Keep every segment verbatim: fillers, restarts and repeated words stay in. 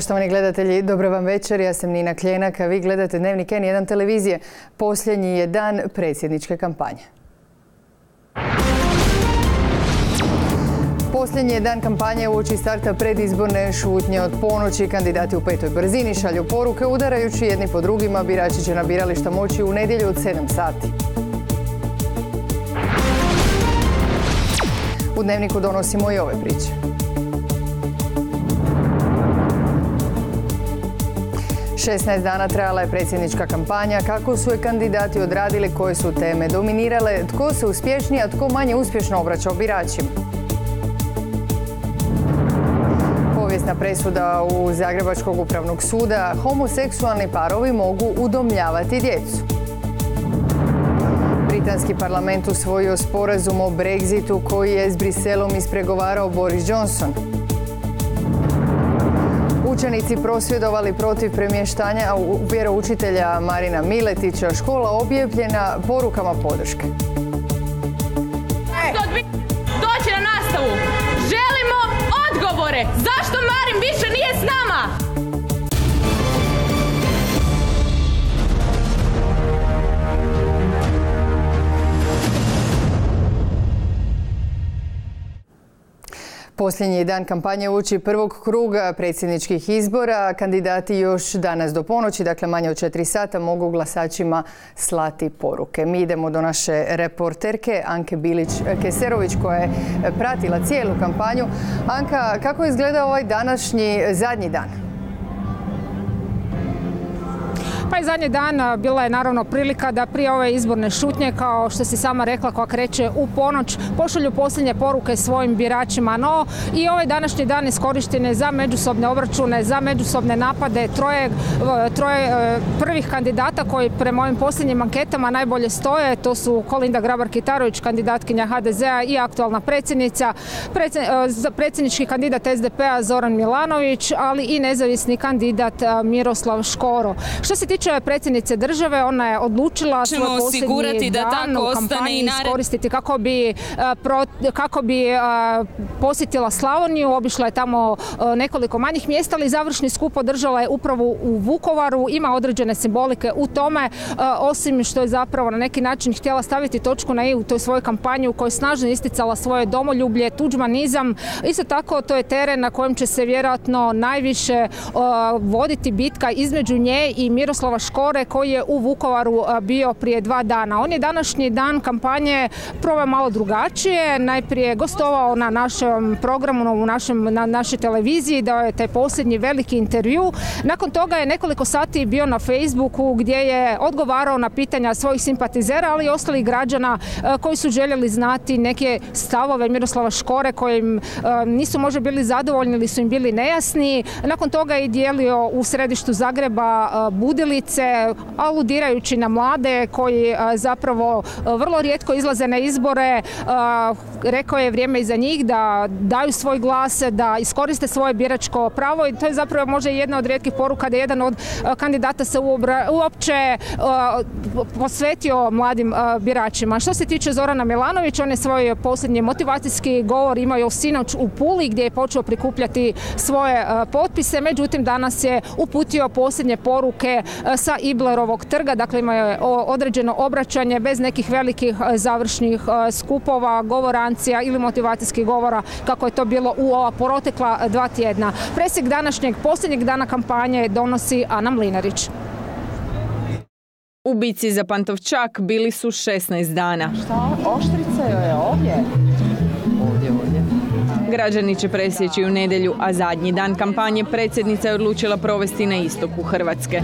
Poštovani gledatelji, dobro vam večer. Ja sam Nina Kljenak, a vi gledate Dnevnik en jedan televizije. Posljednji je dan predsjedničke kampanje. Posljednji je dan kampanje uoči starta predizborne šutnje od ponoći. Kandidati u petoj brzini šalju poruke udarajući jedni po drugima. Birači će na birališta moći u nedjelju od sedam sati. U Dnevniku donosimo i ove priče. šesnaest dana trajala je predsjednička kampanja. Kako su je kandidati odradili, koje su teme dominirale, tko se uspješnije, a tko manje uspješno obraćao biračima. Povijesna presuda u Zagrebačkog upravnog suda. Homoseksualni parovi mogu udomljavati djecu. Britanski parlament usvojio sporazum o Brexitu koji je s Briselom ispregovarao Boris Johnson. Učenici prosvjedovali protiv premještanja vjeroučitelja Marina Miletića. Škola objepljena porukama podrške. Doći na nastavu. Želimo odgovore. Zašto Marin više nije s nama? Posljednji dan kampanje uoči prvog kruga predsjedničkih izbora. Kandidati još danas do ponoći, dakle manje od četiri sata, mogu glasačima slati poruke. Mi idemo do naše reporterke Anke Bilić-Keserović koja je pratila cijelu kampanju. Anka, kako izgleda ovaj današnji zadnji dan? Pa i zadnji dan bila je naravno prilika da prije ove izborne šutnje, kao što si sama rekla, koja kreće u ponoć, pošalju posljednje poruke svojim biračima. No i ovaj današnji dan iskorišten je za međusobne obračune, za međusobne napade. Troje, troje prvih kandidata koji prema ovim posljednjim anketama najbolje stoje, to su Kolinda Grabar-Kitarović, kandidatkinja ha de zea i aktualna predsjednica, predsjednički kandidat es de pea Zoran Milanović, ali i nezavisni kandidat Miroslav Škoro. Što se tiče predsjednice države, ona je odlučila svoj posljednji dan u kampanji iskoristiti kako bi, kako bi posjetila Slavoniju. Obišla je tamo nekoliko manjih mjesta, ali završni skup održala je upravo u Vukovaru. Ima određene simbolike u tome, osim što je zapravo na neki način htjela staviti točku na i u toj svojoj kampanji u kojoj snažno isticala svoje domoljublje, tuđmanizam. Isto tako, to je teren na kojem će se vjerojatno najviše voditi bitka između nje i Miroslava Škore koji je u Vukovaru bio prije dva dana. On je današnji dan kampanje proveo malo drugačije. Najprije gostovao na našem programu, na našoj televiziji, dao je taj posljednji veliki intervju. Nakon toga je nekoliko sati bio na Facebooku gdje je odgovarao na pitanja svojih simpatizera, ali i ostalih građana koji su željeli znati neke stavove Miroslava Škore kojim nisu možda bili zadovoljni ili su im bili nejasni. Nakon toga je dijelio u središtu Zagreba budili aludirajući na mlade koji zapravo vrlo rijetko izlaze na izbore. Rekao je vrijeme i za njih da daju svoj glas, da iskoriste svoje biračko pravo i to je zapravo možda jedna od rijetkih poruka da jedan od kandidata se uopće posvetio mladim biračima. Što se tiče Zorana Milanovića, on je svoj posljednji motivacijski govor imao sinoć u Puli gdje je počeo prikupljati svoje potpise, međutim danas je uputio posljednje poruke sa Iblerovog trga, dakle imaju određeno obraćanje bez nekih velikih završnih skupova, govorancija ili motivacijskih govora kako je to bilo u ova protekla dva tjedna. Presjek današnjeg posljednjeg dana kampanje donosi Ana Mlinarić. U bici za Pantovčak bili su šesnaest dana. Šta? Oštrica je ovdje? Ovdje, ovdje. Građani će presjeći u nedjelju, a zadnji dan kampanje predsjednica je odlučila provesti na istoku Hrvatske.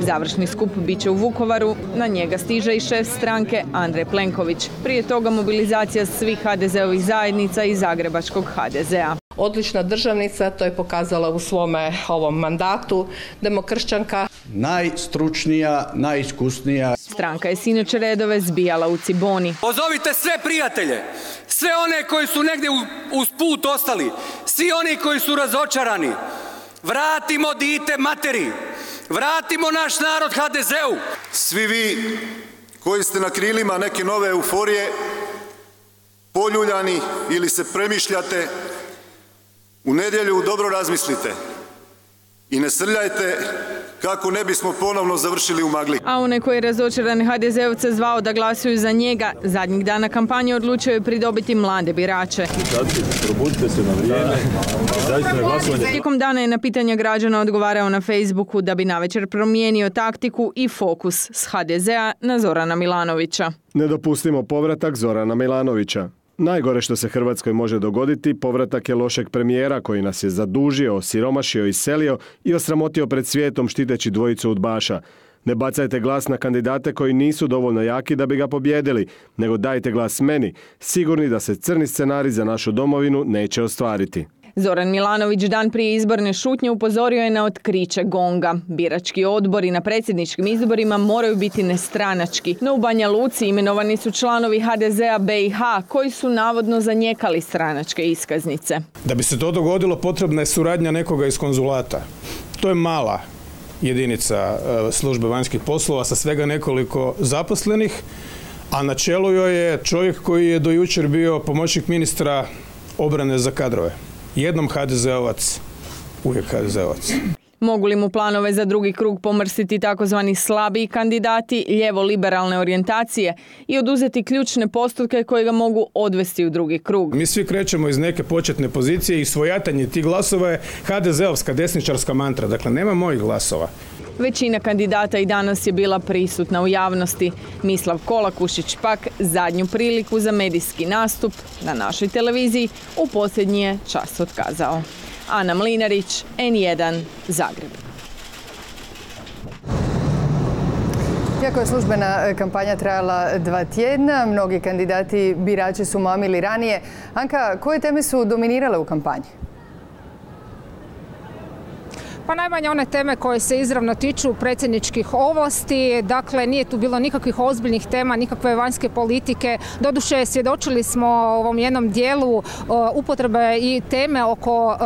Završni skup bit će u Vukovaru, na njega stiže i šef stranke Andrej Plenković. Prije toga mobilizacija svih ha de zeovih zajednica i Zagrebačkog ha de zea. Odlična državnica, to je pokazala u svome ovom mandatu, demokršćanka. Najstručnija, najiskusnija. Stranka je sinoć redove zbijala u Ciboni. Pozovite sve prijatelje, sve one koji su negdje uz put ostali, svi oni koji su razočarani. Vratimo dite materi, vratimo naš narod ha de zeu. Svi vi koji ste na krilima neke nove euforije, poljuljani ili se premišljate, u U nedjelju dobro razmislite i ne srljajte kako ne bismo ponovno završili u magli. A onaj koji je razočaran ha de zeovce zvao da glasuju za njega, zadnjih dana kampanje odlučio je pridobiti mlade birače. Probudite se na vrijeme, izađite na glasovanje. Tijekom dana je na pitanja građana odgovarao na Facebooku da bi navečer promijenio taktiku i fokus s ha de zea na Zorana Milanovića. Ne dopustimo povratak Zorana Milanovića. Najgore što se Hrvatskoj može dogoditi povratak je lošeg premijera koji nas je zadužio, osiromašio, iselio i osramotio pred svijetom štiteći dvojicu udbaša. Ne bacajte glas na kandidate koji nisu dovoljno jaki da bi ga pobijedili, nego dajte glas meni, sigurni da se crni scenarij za našu domovinu neće ostvariti. Zoran Milanović dan prije izborne šutnje upozorio je na otkriće gonga. Birački odbori na predsjedničkim izborima moraju biti nestranački. No u Banja Luci imenovani su članovi ha de zea be i ha koji su navodno zanijekali stranačke iskaznice. Da bi se to dogodilo potrebna je suradnja nekoga iz konzulata. To je mala jedinica službe vanjskih poslova sa svega nekoliko zaposlenih, a na čelu joj je čovjek koji je do jučer bio pomoćnik ministra obrane za kadrove. Jednom ha de zeovac, uvijek ha de zeovac. Mogu li mu planove za drugi krug pomrsiti takozvani slabiji kandidati ljevo-liberalne orijentacije i oduzeti ključne postotke koje ga mogu odvesti u drugi krug? Mi svi krećemo iz neke početne pozicije i svojatanje tih glasova je ha de zeovska desničarska mantra, dakle nema mojih glasova. Većina kandidata i danas je bila prisutna u javnosti. Mislav Kolakušić pak zadnju priliku za medijski nastup na našoj televiziji u posljednji je čas otkazao. Ana Mlinarić, en jedan, Zagreb. Iako je službena kampanja trajala dva tjedna, mnogi kandidati birači su mamili ranije. Anka, koje teme su dominirale u kampanji? Pa najmanje one teme koje se izravno tiču predsjedničkih ovlasti, dakle nije tu bilo nikakvih ozbiljnih tema, nikakve vanjske politike. Doduše svjedočili smo ovom jednom dijelu upotrebe i teme oko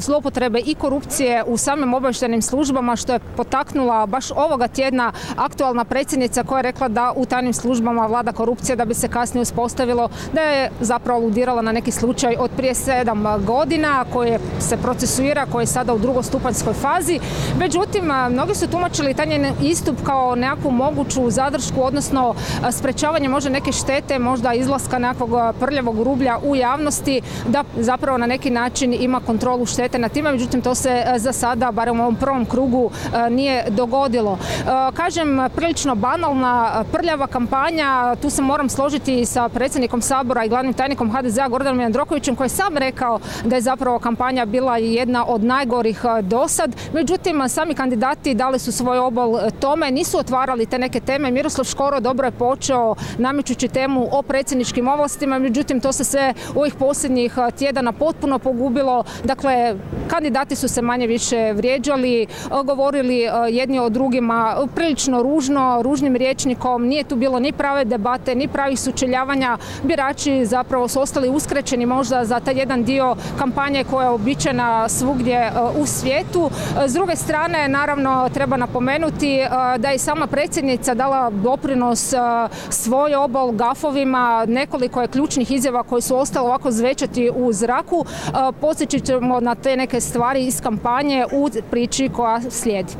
zloupotrebe i korupcije u samim obavještajnim službama, što je potaknula baš ovoga tjedna aktualna predsjednica koja je rekla da u tajnim službama vlada korupcija, da bi se kasnije uspostavilo da je zapravo aludirala na neki slučaj od prije sedam godina koji se procesuira, koji je sada u drugostupanjskoj fazi. Međutim, mnogi su tumačili taj njen istup kao nekakvu moguću zadršku, odnosno sprečavanje možda neke štete, možda izlaska nekakvog prljavog rublja u javnosti, da zapravo na neki način ima kontrolu štete na time. Međutim, to se za sada, barem u ovom prvom krugu, nije dogodilo. Kažem, prilično banalna, prljava kampanja. Tu se moram složiti sa predsjednikom Sabora i glavnim tajnikom ha de zea Gordanom Jandrokovićem, koji je sam rekao da je zapravo kampanja bila jedna od najgorih do sad. Međutim, sami kandidati dali su svoj obol tome, nisu otvarali te neke teme. Miroslav Škoro dobro je počeo namećući temu o predsjedničkim ovlastima, međutim to se sve u ovih posljednjih tjedana potpuno pogubilo. Dakle, kandidati su se manje više vrijeđali, govorili jedni o drugima prilično ružno, ružnim rječnikom, nije tu bilo ni prave debate, ni pravih sučeljavanja. Birači zapravo su ostali uskraćeni možda za taj jedan dio kampanje koja je običajna svugdje u svijetu. S druge strane, naravno, treba napomenuti da je sama predsjednica dala doprinos svoj obol gafovima, nekoliko je ključnih izjava koji su ostale ovako zvečati u zraku. Podsjećat ćemo na te neke stvari iz kampanje u priči koja slijedi.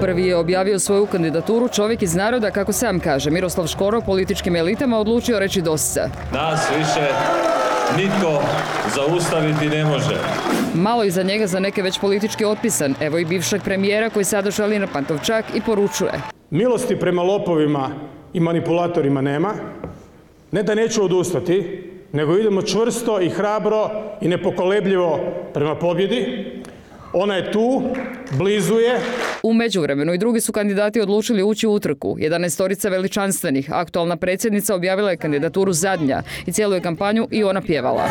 Prvi je objavio svoju kandidaturu čovjek iz naroda, kako sam kaže. Miroslav Škoro političkim elitama odlučio reći dosta. Nas više nitko zaustaviti ne može. Malo iza njega za neke već politički otpisan. Evo i bivšeg premijera koji sada šali na Pantovčak i poručuje. Milosti prema lopovima i manipulatorima nema. Ne da neću odustati, nego idemo čvrsto i hrabro i nepokolebljivo prema pobjedi. Ona je tu, blizu je. U međuvremenu i drugi su kandidati odlučili ući u utrku. jedanaestorica veličanstvenih. Aktualna predsjednica objavila je kandidaturu zadnja i cijelu je kampanju i ona pjevala.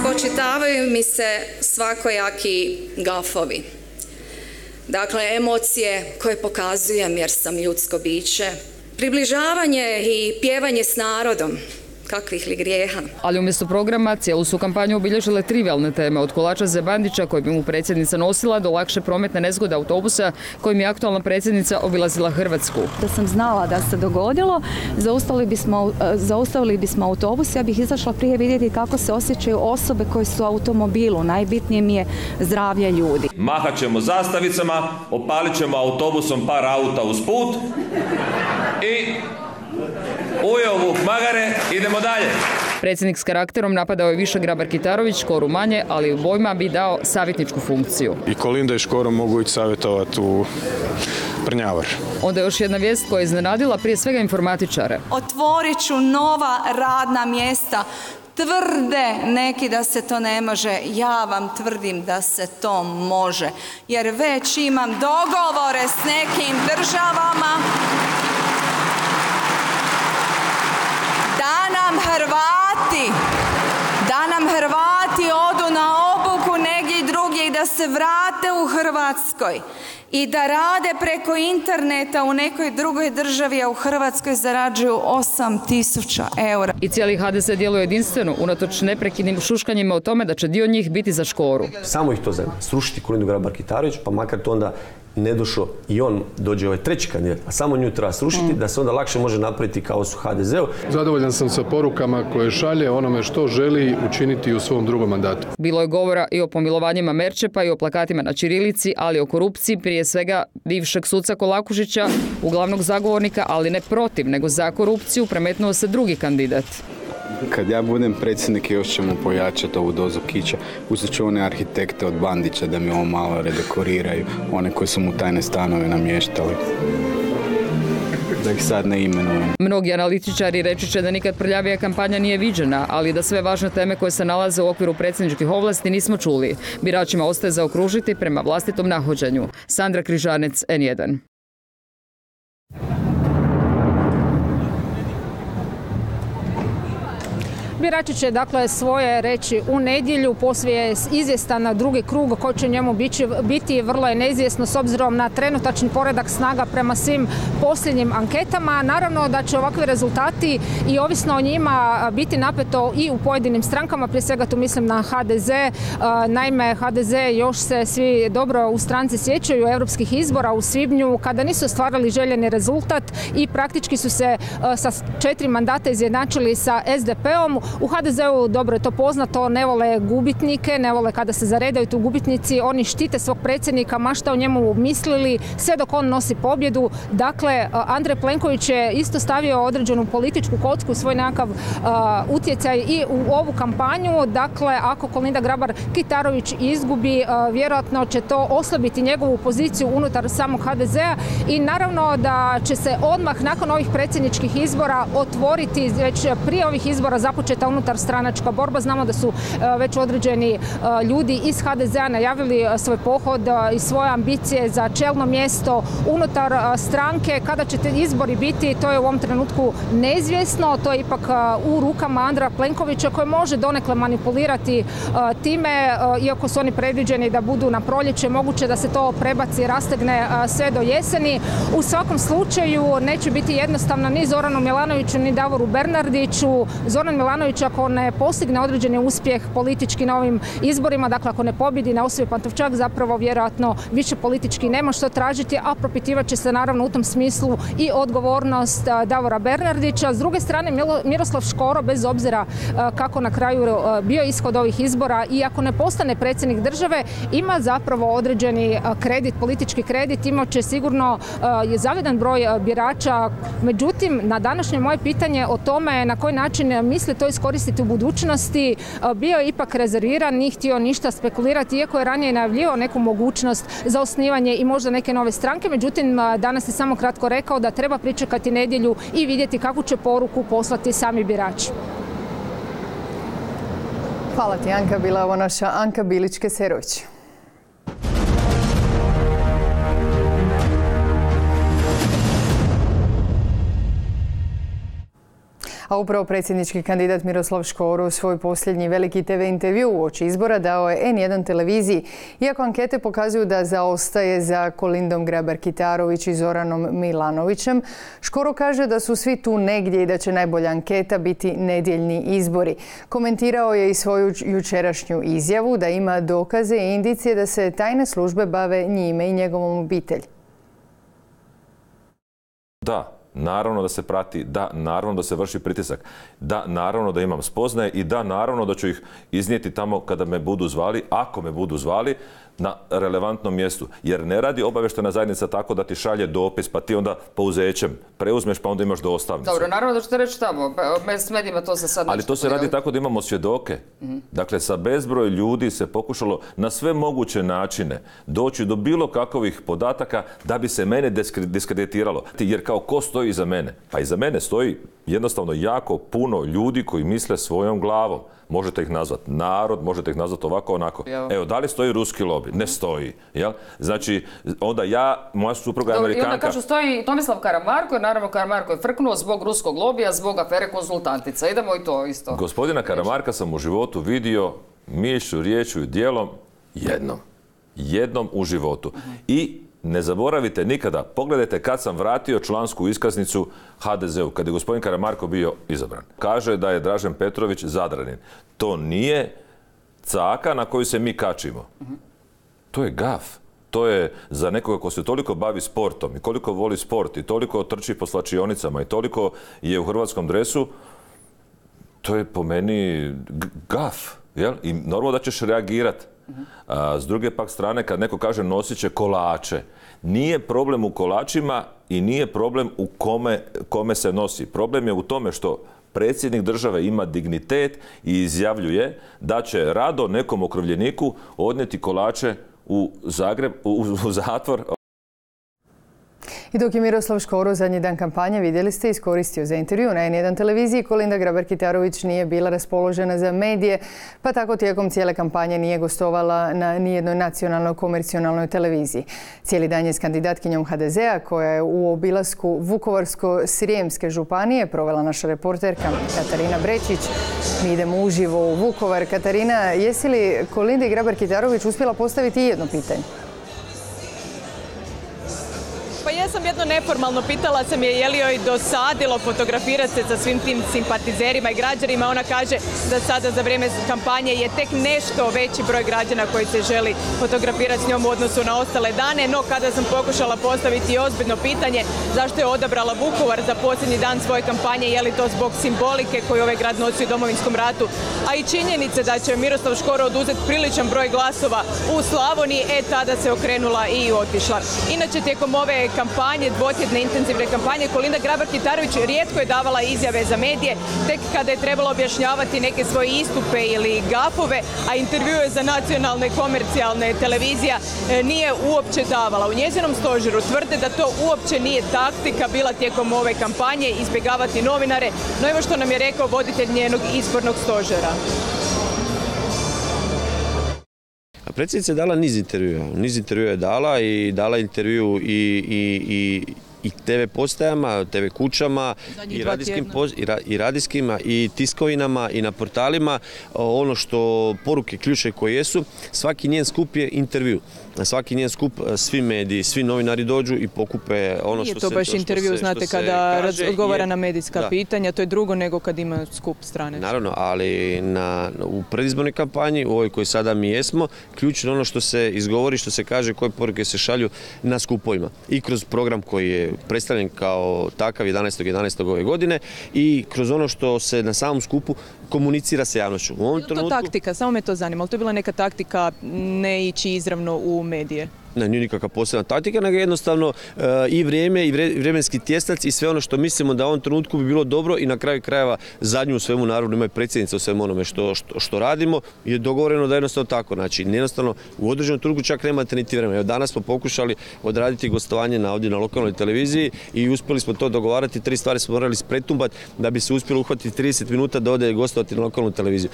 Spočitavaju mi se svakojaki gafovi. Dakle, emocije koje pokazujem jer sam ljudsko biće. Približavanje i pjevanje s narodom kakvih li grijeha. Ali umjesto programa cijelu su kampanju obilježile trivialne teme, od kolača za Bandića koji bi mu predsjednica nosila do lakše prometne nezgode autobusa kojim je aktualna predsjednica obilazila Hrvatsku. Da sam znala da se dogodilo, zaustavili bismo, zaustavili bismo autobus, ja bih izašla prije vidjeti kako se osjećaju osobe koje su u automobilu. Najbitnije mi je zdravlje ljudi. Mahat ćemo zastavicama, opalit ćemo autobusom par auta uz put i ujeo vuk magare, idemo dalje. Predsjednik s karakterom napadao je više Grabar-Kitarović, Škoru manje, ali u bojima bi dao savjetničku funkciju. I Kolinda i Škoro mogu ići savjetovati u Prnjavar. Onda je još jedna vijest koja je iznenadila prije svega informatičare. Otvorit ću nova radna mjesta. Tvrde neki da se to ne može, ja vam tvrdim da se to može, jer već imam dogovore s nekim državama da nam Hrvati, da nam Hrvati odu na obuku negdje drugdje i da se vrate u Hrvatskoj i da rade preko interneta u nekoj drugoj državi, a u Hrvatskoj zarađuju osam tisuća eura. I cijeli ha de es djeluje jedinstveno, unatoč neprekinim šuškanjima o tome da će dio njih biti za Škoru. Samo ih to zanima, srušiti Kolindu Grabar-Kitarović, pa makar to onda ne došlo i on dođe ovaj treći kandidat, a samo nju treba srušiti da se onda lakše može napraviti kao su ha de es-u. Zadovoljan sam sa porukama koje šalje onome što želi učiniti u svom drugom mandatu. Bilo je govora i o pomilovanjima Merčepa i o plakatima na ćirilici, ali i o korupciji prije svega bivšeg suca Kolakušića, uglavnog zagovornika, ali ne protiv, nego za korupciju premetnuo se drugi kandidat. Kad ja budem predsjednik, još ćemo pojačati ovu dozu kića. Uzet ću one arhitekte od Bandića da mi ovo malo redekoriraju, one koji su mu tajne stanove namještali. Da ih sad ne imenujem. Mnogi analitičari reći će da nikad prljavija kampanja nije viđena, ali da sve važne teme koje se nalaze u okviru predsjedničkih ovlasti nismo čuli. Biračima ostaje zaokružiti prema vlastitom nahođenju. Sandra Križanec, en jedan. Birači će dakle svoje reći u nedjelju, poslije je izvjestan drugi krug koji će njemu biti, vrlo je neizvjesno s obzirom na trenutačni poredak snaga prema svim posljednjim anketama. Naravno da će ovakvi rezultati i ovisno o njima biti napeto i u pojedinim strankama, prije svega tu mislim na ha de es. Naime, ha de es još se svi dobro u stranci sjećaju europskih izbora u svibnju kada nisu ostvarili željeni rezultat i praktički su se sa četiri mandata izjednačili sa es de pe-om. U ha de es-u dobro je to poznato, ne vole gubitnike, ne vole kada se zaredaju tu gubitnici, oni štite svog predsjednika, ma šta o njemu mislili, sve dok on nosi pobjedu. Dakle, Andrej Plenković je isto stavio određenu političku kocku, svoj nekakav uh, utjecaj i u ovu kampanju. Dakle, ako Kolinda Grabar-Kitarović izgubi, uh, vjerojatno će to oslabiti njegovu poziciju unutar samog ha de es-a i naravno da će se odmah nakon ovih predsjedničkih izbora otvoriti, već prije ovih izbora započeti ta unutar stranačka borba. Znamo da su već određeni ljudi iz ha de es-a najavili svoj pohod i svoje ambicije za čelno mjesto unutar stranke. Kada će te izbori biti, to je u ovom trenutku neizvjesno. To je ipak u rukama Andreja Plenkovića koji može donekle manipulirati time, iako su oni predviđeni da budu na proljeće, moguće da se to prebaci i rastegne sve do jeseni. U svakom slučaju neće biti jednostavno ni Zoranu Milanoviću ni Davoru Bernardiću. Zoran Milanović ako ne postigne određeni uspjeh politički na ovim izborima, dakle ako ne pobjedi na osvoji Pantovčak, zapravo vjerojatno više politički nema što tražiti, a propitivat će se naravno u tom smislu i odgovornost Davora Bernardića. S druge strane, Miroslav Škoro, bez obzira kako na kraju bio ishod ovih izbora i ako ne postane predsjednik države, ima zapravo određeni kredit, politički kredit, ima će sigurno je zavidan broj birača. Međutim, na današnje moje pitanje o tome na koji način misli to iskoristiti u budućnosti, bio je ipak rezerviran, nije htio ništa spekulirati, iako je ranije najavljivao neku mogućnost za osnivanje i možda neke nove stranke. Međutim, danas je samo kratko rekao da treba pričekati nedjelju i vidjeti kakvu će poruku poslati sami birači. Hvala ti, Anka. Bila ovo naša Anka Bilić-Keserović. A upravo predsjednički kandidat Miroslav Škoro svoj posljednji veliki te ve intervju uoči izbora dao je en jedan televiziji. Iako ankete pokazuju da zaostaje za Kolindom Grabar-Kitarović i Zoranom Milanovićem, Škoro kaže da su svi tu negdje i da će najbolja anketa biti nedjeljni izbori. Komentirao je i svoju jučerašnju izjavu da ima dokaze i indicije da se tajne službe bave njime i njegovom obitelji. Da, naravno da se prati, da, naravno da se vrši pritisak, da, naravno da imam spoznaje i da, naravno da ću ih iznijeti tamo kada me budu zvali, ako me budu zvali, na relevantnom mjestu. Jer ne radi obavještajna zajednica tako da ti šalje dopis, pa ti onda pouzećem preuzmeš, pa onda imaš dostavnicu. Dobro, naravno da ćete reći tamo, s medijima to se sad nešto... Ali to se radi tako da imamo svjedoke. Dakle, sa bezbroj ljudi se pokušalo na sve moguće načine doći do bilo kakvih podataka da bi se mene diskreditiralo. Jer kao ko stoji iza mene? Pa iza mene stoji jednostavno jako puno ljudi koji misle svojom glavom. Možete ih nazvati narod, možete ih nazvati ovako, onako. Evo, da li stoji ruski lobby? Ne stoji. Jel? Znači, onda ja, moja supruga je Amerikanka... I onda kažu stoji Tomislav Karamarko, jer naravno Karamarko je frknuo zbog ruskog lobija, zbog afere konzultantica. Idemo i to isto. Gospodina Karamarka sam u životu vidio mišlju, riječju i dijelom jednom. Jednom u životu. I... Ne zaboravite nikada, pogledajte kad sam vratio člansku iskaznicu ha de zeu, kad je gospodin Karamarko bio izabran. Kaže da je Dražen Petrović Zadranin. To nije caka na koju se mi kačimo. To je gaf. To je za nekoga ko se toliko bavi sportom i koliko voli sport i toliko trči po slačionicama i toliko je u hrvatskom dresu, to je po meni gaf. Jel? I normalno da ćeš reagirati. S druge pak strane, kad neko kaže nosit će kolače, nije problem u kolačima i nije problem u kome, kome se nosi. Problem je u tome što predsjednik države ima dignitet i izjavljuje da će rado nekom okrivljeniku odnijeti kolače u Zagreb, u, u zatvor. I dok je Miroslav Škoro zadnji dan kampanje, vidjeli ste, iskoristio za intervju na en jedan televiziji, Kolinda Grabar-Kitarović nije bila raspoložena za medije, pa tako tijekom cijele kampanje nije gostovala na nijednoj nacionalnoj komercijalnoj televiziji. Cijeli dan je s kandidatkinjom ha de zea, koja je u obilasku Vukovarsko-Srijemske županije, provela naša reporterka Katarina Brečić. Mi idemo uživo u Vukovar. Katarina, jesi li Kolindi Grabar-Kitarović uspjela postaviti jedno pitanje? Pa ja sam jedno neformalno pitala sam je je li joj dosadilo fotografirati se sa svim tim simpatizerima i građanima. Ona kaže da sada za vrijeme kampanje je tek nešto veći broj građana koji se želi fotografirati s njom u odnosu na ostale dane. No kada sam pokušala postaviti ozbiljno pitanje zašto je odabrala Vukovar za posljednji dan svoje kampanje, je li to zbog simbolike koju ovaj grad nosi u Domovinskom ratu, a i činjenice da će Miroslav Škoro oduzeti priličan broj glasova u Slavoniji, e tada se okrenula i otišla. Inače tijekom ove kampanje, dvotjedne intenzivne kampanje, Kolinda Grabar-Kitarović rijetko je davala izjave za medije, tek kada je trebalo objašnjavati neke svoje istupe ili gafove, a intervjue za nacionalne komercijalne televizije nije uopće davala. U njezinom stožeru tvrde da to uopće nije taktika bila tijekom ove kampanje, izbjegavati novinare, no evo što nam je rekao voditelj njenog izbornog stožera. Predsjednica je dala niz intervjua. Niz intervjua je dala i dala intervju i, i, i, i te ve postajama, te ve kućama i radijskim, poz, i, ra, i radijskima i tiskovinama i na portalima. Ono što poruke ključe koje jesu, svaki njen skup je intervju. Na svaki njen skup svi mediji, svi novinari dođu i pokupe ono što se... Nije to baš intervju, znate, kada odgovara na medijska pitanja, to je drugo nego kad ima skup strane. Naravno, ali u predizbornoj kampanji, u ovoj koji sada mi jesmo, ključno je ono što se izgovori, što se kaže, koje poruke se šalju na skupovima. I kroz program koji je predstavljen kao takav jedanaestog jedanaestog ove godine i kroz ono što se na samom skupu komunicira sa javnošću. Je li to taktika? Samo me to zanima. Ali to je bila neka taktika ne ići izravno u medije? Ne, nije nikakva posebna taktika, nego jednostavno e, i vrijeme, i vremenski tjestac i sve ono što mislimo da u ovom trenutku bi bilo dobro i na kraju krajeva zadnju u svemu, naravno ima i predsjednica u svemu onome što, što, što radimo, je dogovoreno da jednostavno tako. Znači, jednostavno u određenom trenutku čak nemate niti vremena. Evo, danas smo pokušali odraditi gostovanje na, ovdje na lokalnoj televiziji i uspjeli smo to dogovarati. Tri stvari smo morali ispretumbati da bi se uspjelo uhvatiti trideset minuta da ode gostovati na lokalnu televiziju.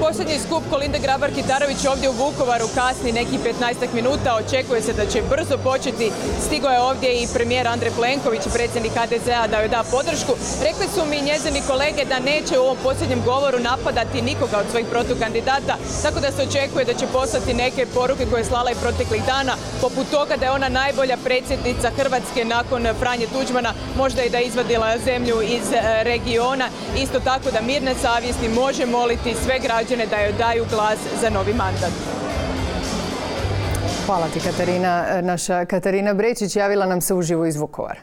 Posljednji Skup Kolinde Grabar-Kitarović ovdje u Vukovaru kasni nekih petnaestak minuta. Očekuje se da će brzo početi. Stigao je ovdje i premijer Andrej Plenković, predsjednik ha de zea, da joj da podršku. Rekli su mi njezini kolege da neće u ovom posljednjem govoru napadati nikoga od svojih protukandidata, tako da se očekuje da će poslati neke poruke koje je slala i proteklih dana, poput toga da je ona najbolja predsjednica Hrvatske nakon Franje Tuđmana, možda i da je izvadila zemlju iz regiona. Isto tako da mirne savjesti može moliti sve građane da joj daju glas za novi mandat. Hvala ti, Katarina. Naša Katarina Brečić javila nam se uživo iz Vukovara.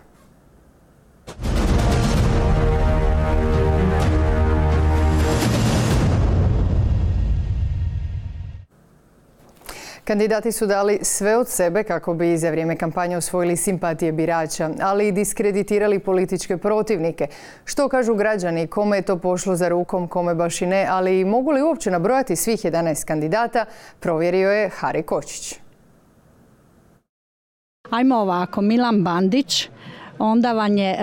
Kandidati su dali sve od sebe kako bi za vrijeme kampanje osvojili simpatije birača, ali i diskreditirali političke protivnike. Što kažu građani, kome je to pošlo za rukom, kome baš i ne, ali i mogu li uopće nabrojati svih jedanaest kandidata, provjerio je Hari Kočić. Ajmo ovako, Milan Bandić, onda vam je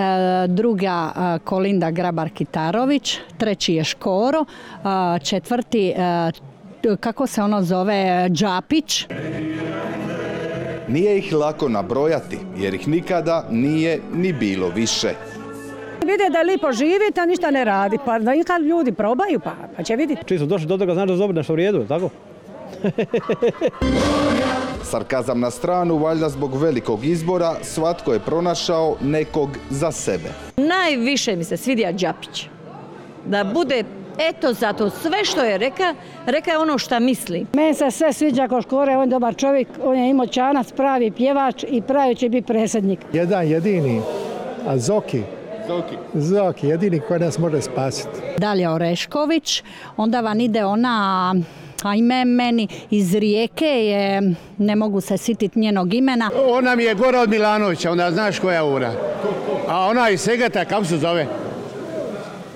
druga Kolinda Grabar-Kitarović, treći je Škoro, četvrti kako se ono zove, Đapić. Nije ih lako nabrojati, jer ih nikada nije ni bilo više. Vide da lipo živite, a ništa ne radi, pa da kad ljudi probaju, pa, pa će vidjeti. Čiji su došli do toga, znaš da zobrne što vrijedu, tako? Sarkazam na stranu, valjda zbog velikog izbora, svatko je pronašao nekog za sebe. Najviše mi se svidija Đapić. Da bude... Eto, zato sve što je reka, reka je ono što misli. Meni se sve sviđa ko Škore, on je dobar čovjek, on je Imoćanac, pravi pjevač i pravi će biti predsjednik. Jedan jedini, a Zoki, Zoki, jedini koji nas može spasiti. Dalje Orešković, onda vam ide ona, a ime meni iz Rijeke je, ne mogu se sititi njenog imena. Ona mi je gora od Milanovića, onda znaš koja ura. A ona iz Segeta, kam se zove?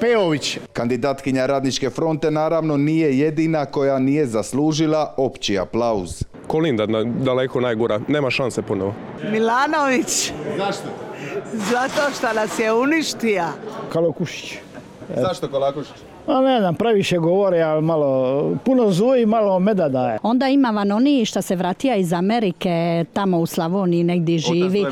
Pejović. Kandidatkinja Radničke fronte naravno nije jedina koja nije zaslužila opći aplauz. Kolinda daleko najgora, nema šanse ponovo. Milanović. Zašto? Zato što nas je uništio. Kolakušić. Zašto Kolakušić? A ne znam, previše govore, ali malo, puno zuji, malo meda daje. Onda ima van oni što se vratija iz Amerike, tamo u Slavoniji negdje živi,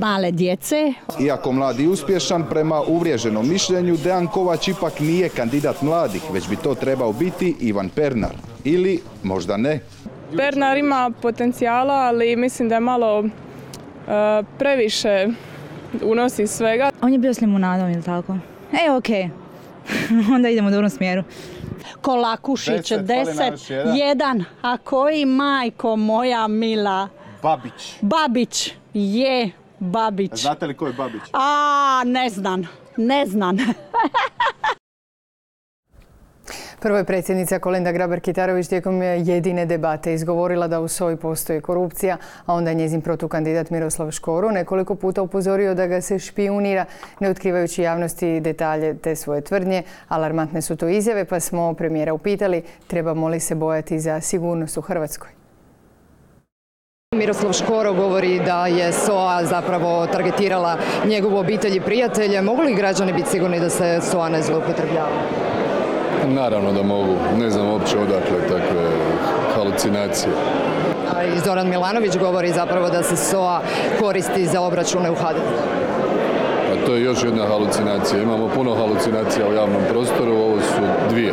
male djece. Iako mlad i uspješan, prema uvriježenom mišljenju, Dejan Kovac ipak nije kandidat mladih, već bi to trebao biti Ivan Pernar. Ili možda ne. Pernar ima potencijala, ali mislim da je malo uh, previše unosi svega. On je bio s limunadom, ili tako? E, okej. Onda idemo u dobrom smjeru. Kolakušić, deset jedan. A koji, majko moja mila? Babić. Babić. Je, Babić. Znate li ko je Babić? A, ne znam. Ne znam. Prvo je predsjednica Kolinda Grabar-Kitarović tijekom jedine debate izgovorila da u es o i postoji korupcija, a onda je njezin protukandidat Miroslav Škoro nekoliko puta upozorio da ga se špijunira, ne otkrivajući javnosti detalje te svoje tvrdnje. Alarmantne su to izjave, pa smo premijera upitali trebamo li se bojati za sigurnost u Hrvatskoj. Miroslav Škoro govori da je es o a zapravo targetirala njegovu obitelj i prijatelje. Mogu li građani biti sigurni da se es o a ne zloupotrebljava? Naravno da mogu. Ne znam uopće odakle takve halucinacije. I Zoran Milanović govori zapravo da se es o a koristi za obračune u ha de zeu. A to je još jedna halucinacija. Imamo puno halucinacija u javnom prostoru, ovo su dvije.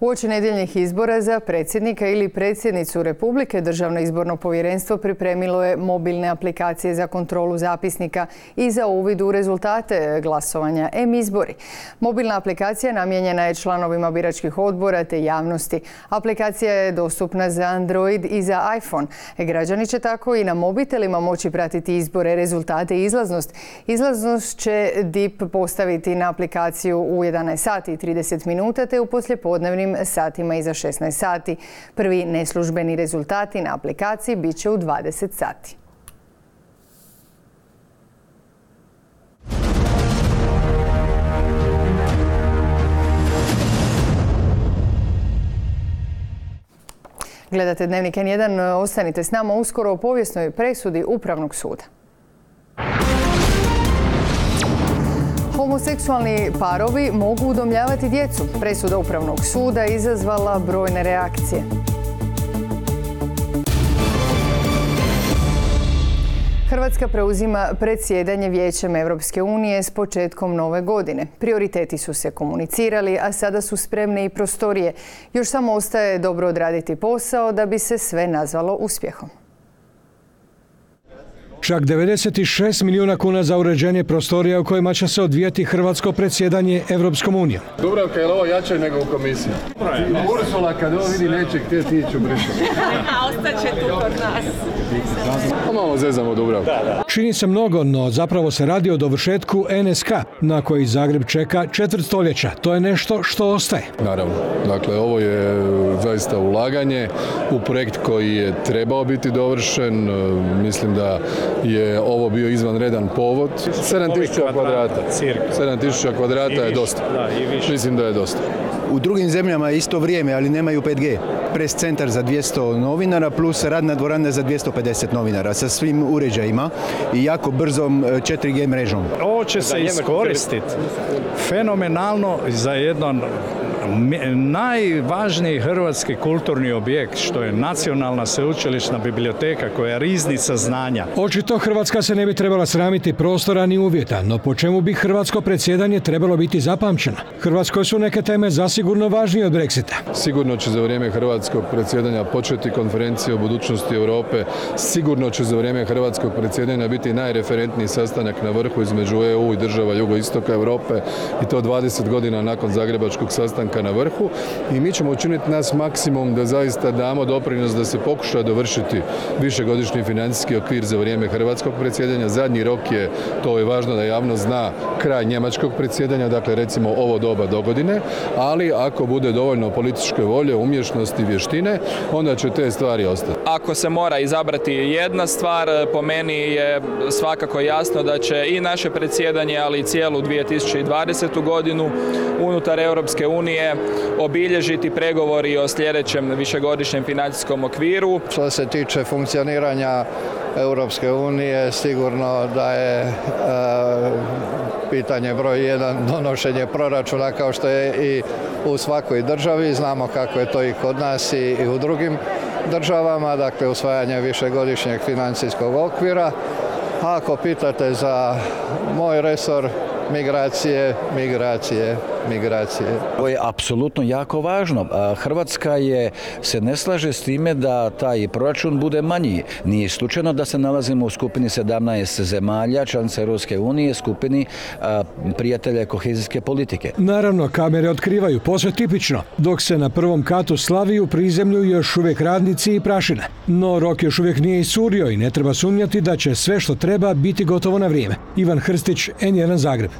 Uoči nedjeljnih izbora za predsjednika ili predsjednicu Republike Državno izborno povjerenstvo pripremilo je mobilne aplikacije za kontrolu zapisnika i za uvid u rezultate glasovanja em izbori. Mobilna aplikacija namijenjena je članovima biračkih odbora te javnosti. Aplikacija je dostupna za Android i za iPhone. Građani će tako i na mobitelima moći pratiti izbore, rezultate i izlaznost. Izlaznost će D I P postaviti na aplikaciju u jedanaest sati i trideset minuta te u poslijepodnevnim satima iza šesnaest sati. Prvi neslužbeni rezultati na aplikaciji bit će u dvadeset sati. Gledate Dnevnik en jedan, ostanite s nama. Uskoro o povijesnoj presudi Upravnog suda. homoseksualni parovi mogu udomljavati djecu. Presuda Upravnog suda izazvala brojne reakcije. Hrvatska preuzima predsjedanje Vijećem Europske unije s početkom nove godine. Prioriteti su se komunicirali, a sada su spremne i prostorije. Još samo ostaje dobro odraditi posao da bi se sve nazvalo uspjehom. Čak devedeset šest milijuna kuna za uređenje prostorija u kojima će se odvijati hrvatsko predsjedanje Europskom unijom. Dubravka je ovo jače nego u komisiji. Ursula kad ovo vidi neće htjeti ići u Brisel. A ostaće tu kod nas. Malo zezamo Dubravku. Čini se mnogo, no zapravo se radi o dovršetku en es ka na koji Zagreb čeka četvrt stoljeća. To je nešto što ostaje. Naravno. Dakle, ovo je zaista ulaganje u projekt koji je trebao biti dovršen. Mislim da je ovo bio izvanredan povod. sedam tisuća kvadrata. sedam tisuća kvadrata je dosta. Mislim da je dosta. U drugim zemljama je isto vrijeme, ali nemaju pet ge. Pres centar za dvjesto novinara plus radna dvorana za dvjesto pedeset novinara sa svim uređajima i jako brzom četiri ge mrežom. Ovo će se iskoristiti fenomenalno za jedan najvažniji hrvatski kulturni objekt, što je Nacionalna sveučilišna biblioteka koja je riznica znanja. Očito Hrvatska se ne bi trebala sramiti prostora ni uvjeta, no po čemu bi hrvatsko predsjedanje trebalo biti zapamćeno? Hrvatskoj su neke teme zasigurno važnije od Brexita. Sigurno će za vrijeme hrvatskog predsjedanja početi konferencija o budućnosti Europe. Sigurno će za vrijeme hrvatskog predsjedanja biti najreferentniji sastanak na vrhu između e u i država jugoistoka Europe i to dvadeset godina nakon zagrebačkog sastanka na vrhu i mi ćemo učiniti nas maksimum da zaista damo doprinos da se pokuša dovršiti višegodišnji financijski okvir za vrijeme hrvatskog predsjedanja. Zadnji rok je, to je važno da javnost zna, kraj njemačkog predsjedanja, dakle recimo ovo doba dogodine, ali ako bude dovoljno političke volje, umješnosti, vještine, onda će te stvari ostati. Ako se mora izabrati jedna stvar, po meni je svakako jasno da će i naše predsjedanje, ali i cijelu dvije tisuće dvadesete godinu unutar Europske unije obilježiti pregovori o sljedećem višegodišnjem financijskom okviru. Što se tiče funkcioniranja Europske unije, sigurno da je e, pitanje broj jedan donošenje proračuna kao što je i u svakoj državi. Znamo kako je to i kod nas i, i u drugim državama, dakle usvajanje višegodišnjeg financijskog okvira. A ako pitate za moj resor, migracije, migracije, migracije. Ovo je apsolutno jako važno. Hrvatska je, se ne slaže s time da taj proračun bude manji. Nije slučajno da se nalazimo u skupini sedamnaest zemalja, članica Europske unije, skupini a, prijatelja kohezijske politike. Naravno, kamere otkrivaju, posve tipično, dok se na prvom katu slavi u prizemlju još uvijek radnici i prašina. No rok još uvijek nije iscurio i ne treba sumnjati da će sve što treba biti gotovo na vrijeme. Ivan Hrstić, en jedan Zagreb.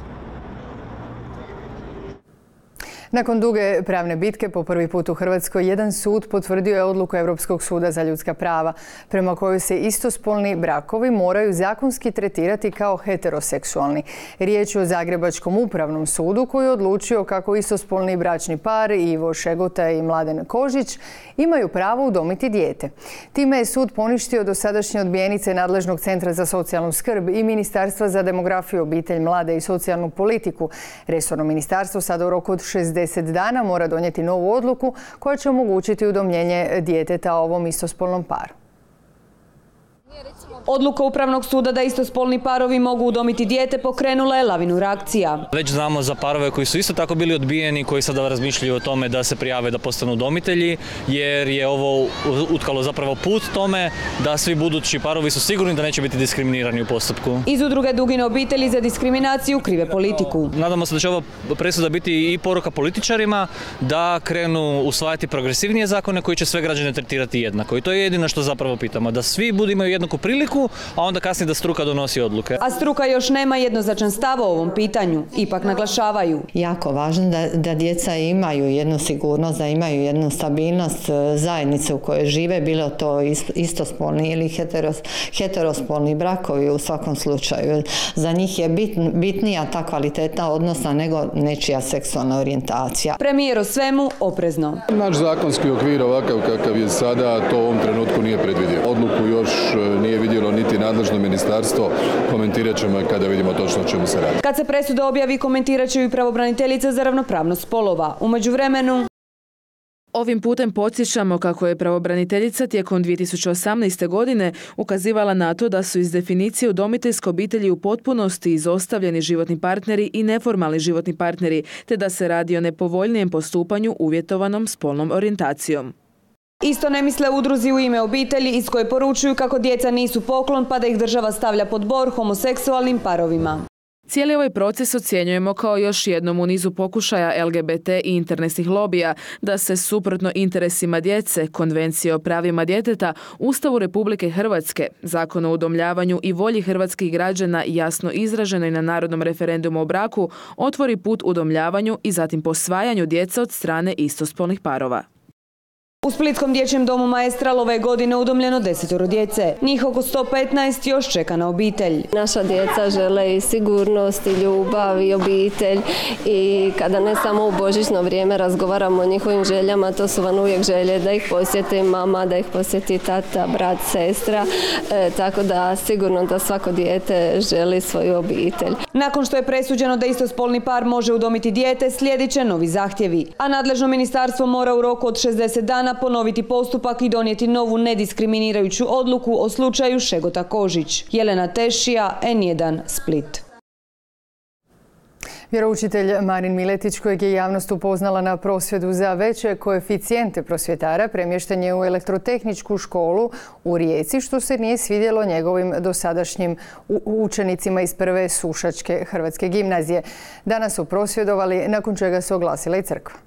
Nakon duge pravne bitke, po prvi put u Hrvatskoj, jedan sud potvrdio je odluku Europskog suda za ljudska prava, prema kojoj se istospolni brakovi moraju zakonski tretirati kao heteroseksualni. Riječ je o Zagrebačkom upravnom sudu koji je odlučio kako istospolni bračni par Ivo Šegota i Mladen Kožić imaju pravo udomiti dijete. Time je sud poništio dosadašnje odbijenice Nadležnog centra za socijalnu skrb i Ministarstva za demografiju, obitelj, mlade i socijalnu politiku. Resorno ministarstvo sada u roku od šezdeset dana mora donijeti novu odluku koja će omogućiti udomljenje djeteta ovom istospolnom paru. Odluka Upravnog suda da istospolni parovi mogu udomiti dijete pokrenula je lavinu reakcija. Već znamo za parove koji su isto tako bili odbijeni, koji sada razmišljaju o tome da se prijave da postanu udomitelji, jer je ovo utkalo zapravo put tome da svi budući parovi su sigurni da neće biti diskriminirani u postupku. Iz udruge Dugine obitelji za diskriminaciju krive politiku. Nadamo se da će ova presuda biti i poruka političarima da krenu usvajati progresivnije zakone koji će sve građane tretirati jednako. I to je jedino što zapravo pitamo, da svi budu imaju jednaku priliku, a onda kasnije da struka donosi odluke. A struka još nema jednoznačan stav o ovom pitanju. Ipak naglašavaju. Jako važno da, da djeca imaju jednu sigurnost, da imaju jednu stabilnost zajednice u kojoj žive, bilo to istospolni ili heteros, heterospolni brakovi u svakom slučaju. Za njih je bit, bitnija ta kvalitetna odnosna nego nečija seksualna orijentacija. Premijer o svemu oprezno. Naš zakonski okvir ovakav kakav je sada, to u ovom trenutku nije predvidio. Odluku još nije vidjelo tijelo, niti nadležno ministarstvo. Komentirat ćemo kada vidimo točno o čemu se radi. Kad se presuda objavi, komentirat će i pravobraniteljica za ravnopravnost spolova. U međuvremenu... Ovim putem podsjećamo kako je pravobraniteljica tijekom dvije tisuće osamnaeste. godine ukazivala na to da su iz definicije udomiteljske obitelji u potpunosti izostavljeni životni partneri i neformalni životni partneri, te da se radi o nepovoljnijem postupanju uvjetovanom spolnom orijentacijom. Isto ne misle udruzi U ime obitelji iz koje poručuju kako djeca nisu poklon pa da ih država stavlja pod bor homoseksualnim parovima. Cijeli ovaj proces ocjenjujemo kao još jednom u nizu pokušaja L G B T i interesnih lobija da se suprotno interesima djece, Konvencije o pravima djeteta, Ustavu Republike Hrvatske, Zakonu o udomljavanju i volji hrvatskih građana jasno izraženoj na narodnom referendumu o braku, otvori put udomljavanju i zatim posvajanju djece od strane istospolnih parova. U Splitskom dječjem domu Maestral ove godine udomljeno desetoro djece. Njih oko sto petnaest još čeka na obitelj. Naša djeca žele i sigurnost, i ljubav, i obitelj. I kada ne samo u božićno vrijeme razgovaramo o njihovim željama, to su van uvijek želje da ih posjeti mama, da ih posjeti tata, brat, sestra. E, tako da sigurno da svako dijete želi svoju obitelj. Nakon što je presuđeno da istospolni par može udomiti dijete, slijedit će novi zahtjevi. A nadležno ministarstvo mora u roku od šezdeset dana ponoviti postupak i donijeti novu nediskriminirajuću odluku o slučaju Šegota Kožić. Jelena Tešija, N jedan, Split. Vjeroučitelj Marin Miletić, kojeg je javnost upoznala na prosvjedu za veće koeficijente prosvjetara, premješten je u elektrotehničku školu u Rijeci, što se nije svidjelo njegovim dosadašnjim učenicima iz prve Sušačke hrvatske gimnazije. Danas su prosvjedovali, nakon čega se oglasila i crkva.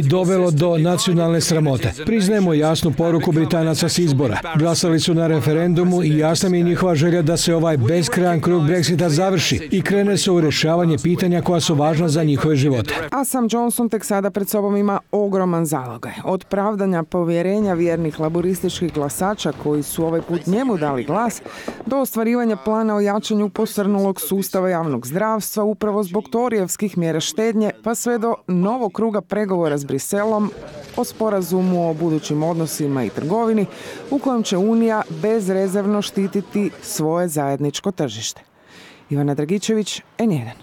dovelo do nacionalne sramote. Priznajemo jasnu poruku Britanaca s izbora. Glasali su na referendumu i jasna mi je njihova želja da se ovaj beskrajan krug Brexita završi i krene se u rješavanje pitanja koja su važna za njihove živote. A sam Johnson tek sada pred sobom ima ogroman zalogaj. Od pravdanja povjerenja vjernih laborističkih glasača koji su ovaj put njemu dali glas, do ostvarivanja plana o jačanju posrnulog sustava javnog zdravstva upravo zbog torijevskih mjera štednje, pa sve do novog kruga pregovora s Briselom o sporazumu o budućim odnosima i trgovini u kojem će Unija bezrezervno štititi svoje zajedničko tržište. Ivana Dragičević, N jedan.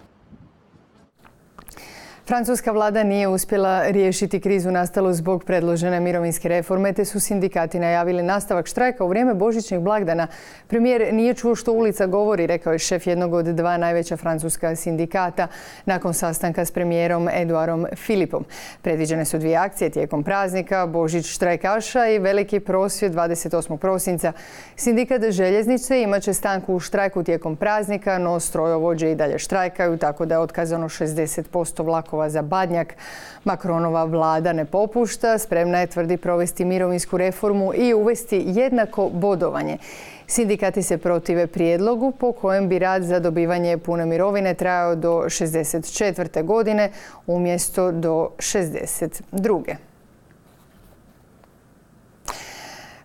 Francuska vlada nije uspjela riješiti krizu nastalu zbog predložene mirovinske reforme, te su sindikati najavili nastavak štrajka u vrijeme božićnih blagdana. Premijer nije čuo što ulica govori, rekao je šef jednog od dva najveća francuska sindikata nakon sastanka s premijerom Édouardom Philippom. Predviđene su dvije akcije tijekom praznika, Božić štrajkaša i veliki prosvjed dvadeset osmog prosinca. Sindikat željeznice imat će stanku u štrajku tijekom praznika, no strojovođe i dalje štrajkaju, tako da je otkazano šezdeset posto vlakova za Badnjak. Macronova vlada ne popušta, spremna je, tvrdi, provesti mirovinsku reformu i uvesti jednako bodovanje. Sindikati se protive prijedlogu po kojem bi rad za dobivanje pune mirovine trajao do šezdeset četvrte godine umjesto do šezdeset druge.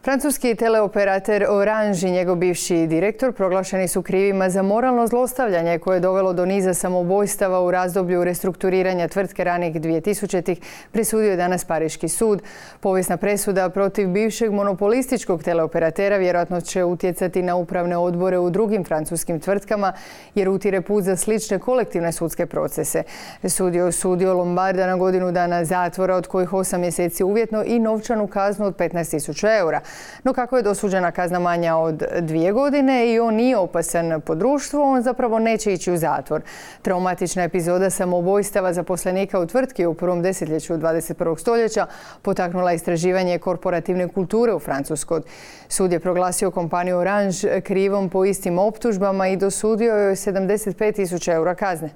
Francuski teleoperater Orange i njegov bivši direktor proglašeni su krivima za moralno zlostavljanje koje je dovelo do niza samoubojstava u razdoblju restrukturiranja tvrtke ranih dvije tisućitih, presudio je danas Pariški sud. Povijesna presuda protiv bivšeg monopolističkog teleoperatera vjerojatno će utjecati na upravne odbore u drugim francuskim tvrtkama jer utire put za slične kolektivne sudske procese. Sud je osudio Lombarda na godinu dana zatvora, od kojih osam mjeseci uvjetno i novčanu kaznu od petnaest tisuća eura. No kako je dosuđena kazna manja od dvije godine i on nije opasan po društvu, on zapravo neće ići u zatvor. Traumatična epizoda samoubojstava zaposlenika u tvrtki u prvom desetljeću dvadeset prvog stoljeća potaknula istraživanje korporativne kulture u Francuskoj. Sud je proglasio kompaniju Orange krivom po istim optužbama i dosudio joj sedamdeset pet tisuća eura kazne.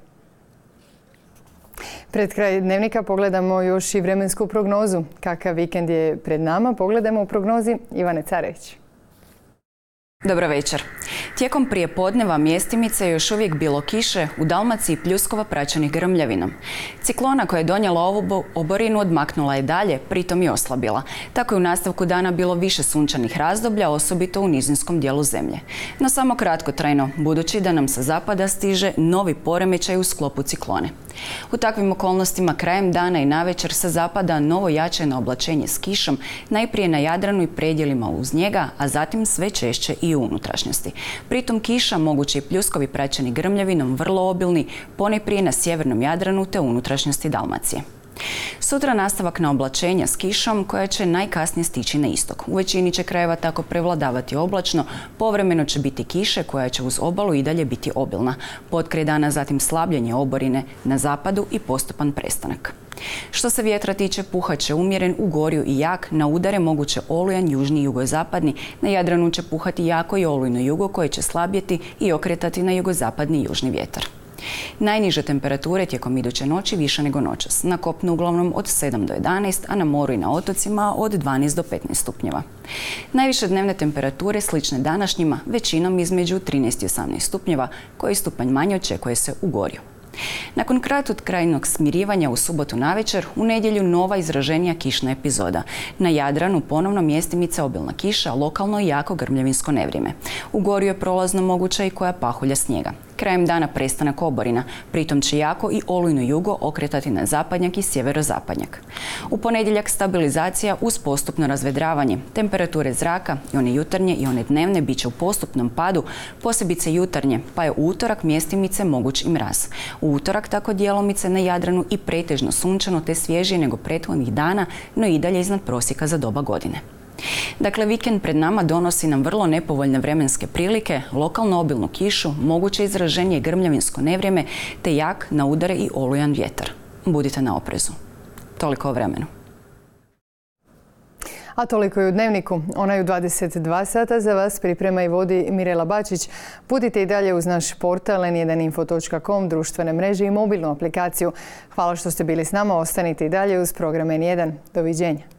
Pred kraj Dnevnika pogledamo još i vremensku prognozu. Kakav vikend je pred nama? Pogledajmo u prognozi Ivane Careć. Dobro večer. Tijekom prijepodneva mjestimice je još uvijek bilo kiše, u Dalmaciji pljuskova praćenih grmljavinom. Ciklona koja je donijela ovu oborinu odmaknula je dalje, pritom i oslabila. Tako je u nastavku dana bilo više sunčanih razdoblja, osobito u nizinskom dijelu zemlje. No samo kratkotrajno, budući da nam sa zapada stiže novi poremećaj u sklopu ciklone. U takvim okolnostima krajem dana i navečer sa zapada novo jače na oblačenje s kišom, najprije na Jadranu i predjelima uz njega, a zatim sve češće i u unutrašnjosti. Pritom kiša, mogući i pljuskovi praćeni grmljavinom, vrlo obilni, ponajprije na sjevernom Jadranu te unutrašnjosti Dalmacije. Sutra nastavak na oblačenja s kišom koja će najkasnije stići na istok. U većini će krajeva tako prevladavati oblačno, povremeno će biti kiše koja će uz obalu i dalje biti obilna. Potkraj dana zatim slabljenje oborine na zapadu i postupan prestanak. Što se vjetra tiče, puhat će umjeren, u gorju i jak, na udare moguće olujan južni i jugozapadni, na Jadranu će puhati jako i olujno jugo koje će slabjeti i okretati na jugozapadni južni vjetar. Najniže temperature tijekom iduće noći više nego noćas. Na kopnu uglavnom od sedam do jedanaest, a na moru i na otocima od dvanaest do petnaest stupnjeva. Najviše dnevne temperature slične današnjima, većinom između trinaest i osamnaest stupnjeva, koji stupanj manje očekuje se u gorju. Nakon kratkotrajnog smirivanja u subotu navečer, u nedjelju nova izraženija kišna epizoda. Na Jadranu ponovno mjestimice obilna kiša, lokalno i jako grmljavinsko nevrijeme. U gorju je prolazno moguća i koja pahulja snijega. Krajem dana prestanak oborina, pritom će jako i olujno jugo okretati na zapadnjak i sjeverozapadnjak. U ponedjeljak stabilizacija uz postupno razvedravanje. Temperature zraka, i one jutarnje i one dnevne, bit će u postupnom padu, posebice jutarnje, pa je u utorak mjestimice moguć i mraz. U utorak tako dijelomice na Jadranu i pretežno sunčano te svježije nego prethodnih dana, no i dalje iznad prosjeka za doba godine. Dakle, vikend pred nama donosi nam vrlo nepovoljne vremenske prilike, lokalno obilnu kišu, moguće izraženje grmljavinsko nevrijeme, te jak, na udare i olujan vjetar. Budite na oprezu. Toliko o vremenu. A toliko je u Dnevniku. Ona je u dvadeset dva sata. Za vas priprema i vodi Mirela Bačić. Budite i dalje uz naš portal en jedan info točka com, društvene mreže i mobilnu aplikaciju. Hvala što ste bili s nama. Ostanite i dalje uz program en jedan. Doviđenja.